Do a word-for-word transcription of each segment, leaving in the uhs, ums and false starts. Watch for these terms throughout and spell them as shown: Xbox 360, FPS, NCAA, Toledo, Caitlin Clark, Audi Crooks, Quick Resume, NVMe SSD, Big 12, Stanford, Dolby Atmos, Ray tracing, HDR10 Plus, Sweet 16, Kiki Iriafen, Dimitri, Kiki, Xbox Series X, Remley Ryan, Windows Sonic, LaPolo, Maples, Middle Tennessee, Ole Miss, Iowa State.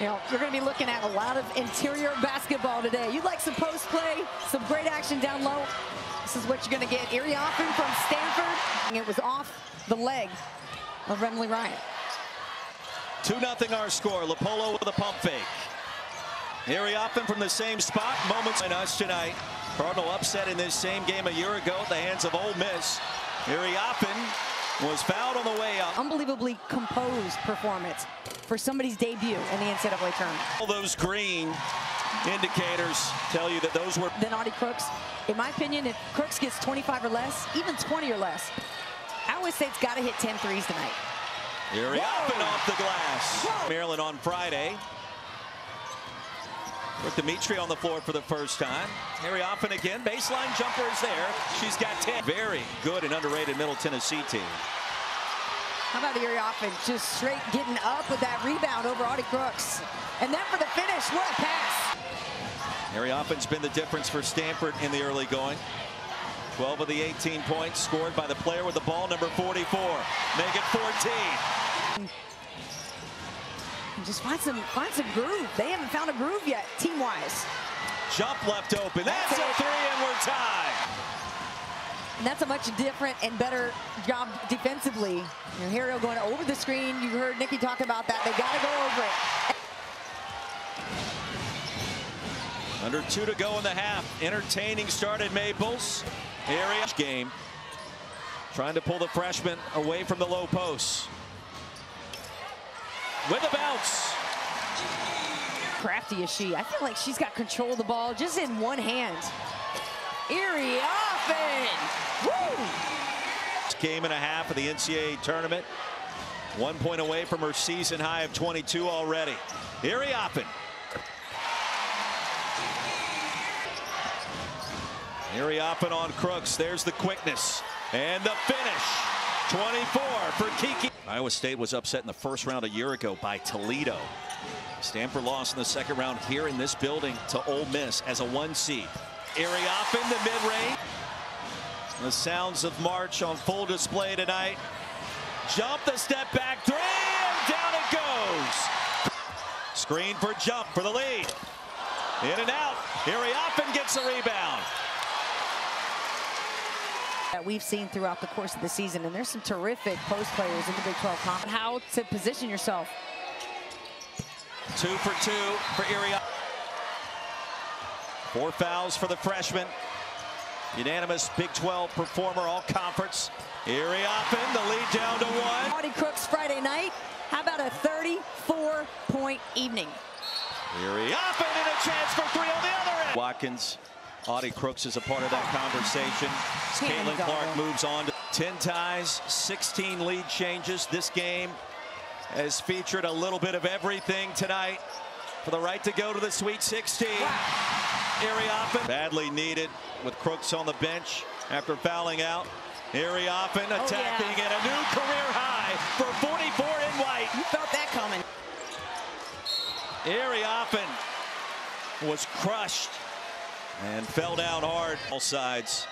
You know, you're going to be looking at a lot of interior basketball today. You'd like some post play, some great action down low. This is what you're going to get. Iriafen from Stanford. It was off the leg of Remley Ryan. two nothing our score. LaPolo with a pump fake. Iriafen from the same spot. Moments in us tonight. Cardinal upset in this same game a year ago at the hands of Ole Miss. Iriafen was fouled on the way up. Unbelievably composed performance for somebody's debut in the N C double A tournament. All those green indicators tell you that those were. Then Audi Crooks. In my opinion, if Crooks gets twenty-five or less, even twenty or less, Iowa State's got to hit ten threes tonight. Iriafen off the glass. Whoa. Maryland on Friday. With Dimitri on the floor for the first time. Iriafen again. Baseline jumper is there. She's got ten. Very good and underrated Middle Tennessee team. How about Iriafen just straight getting up with that rebound over Audi Crooks. And then for the finish, what a pass. Iriafen's been the difference for Stanford in the early going. twelve of the eighteen points scored by the player with the ball, number forty-four. Make it fourteen. Just find some, find some groove. They haven't found a groove yet, team-wise. Jump left open. That's, that's a three, and we're tied. And that's a much different and better job defensively. You know, Harrell going over the screen. You heard Nikki talk about that. They got to go over it. Under two to go in the half. Entertaining start at Maples. Area game. Trying to pull the freshman away from the low post. With a bounce. Crafty is she. I feel like she's got control of the ball just in one hand. Iriafen. Woo! Game and a half of the N C double A tournament. One point away from her season high of twenty-two already. Iriafen. Iriafen on Crooks. There's the quickness. And the finish. twenty-four for Kiki. Iowa State was upset in the first round a year ago by Toledo. Stanford lost in the second round here in this building to Ole Miss as a one seed. Iriafen, the mid-range. The sounds of March on full display tonight. Jump, the step back three, and down it goes. Screen for Jump for the lead. In and out. Iriafen gets the rebound. That we've seen throughout the course of the season, and there's some terrific post players in the Big twelve conference. How to position yourself. Two for two for Iriafen. Four fouls for the freshman. Unanimous Big twelve performer all conference. Iriafen, the lead down to one. Audi Crooks Friday night. How about a thirty-four point evening? Iriafen and a chance for three on the other end. Watkins. Audi Crooks is a part of that conversation. Caitlin Clark moves on to ten ties, sixteen lead changes. This game has featured a little bit of everything tonight for the right to go to the Sweet sixteen. Wow. Iriafen badly needed with Crooks on the bench after fouling out. Iriafen attacking oh, yeah. at a new career high for forty-four in white. You felt that coming. Iriafen was crushed. And fell down hard. All sides.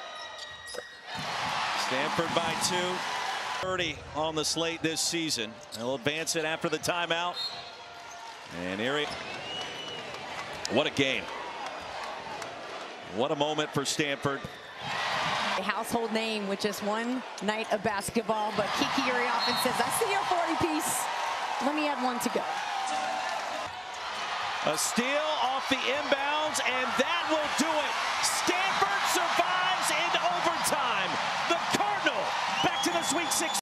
Stanford by two. thirty on the slate this season. They'll advance it after the timeout. And Iriafen. What a game. What a moment for Stanford. A household name with just one night of basketball. But Kiki Iriafen says, I see your forty piece. Let me add one to go. A steal off the inbounds, and that will do it. Stanford survives in overtime. The Cardinal back to the Sweet sixteen.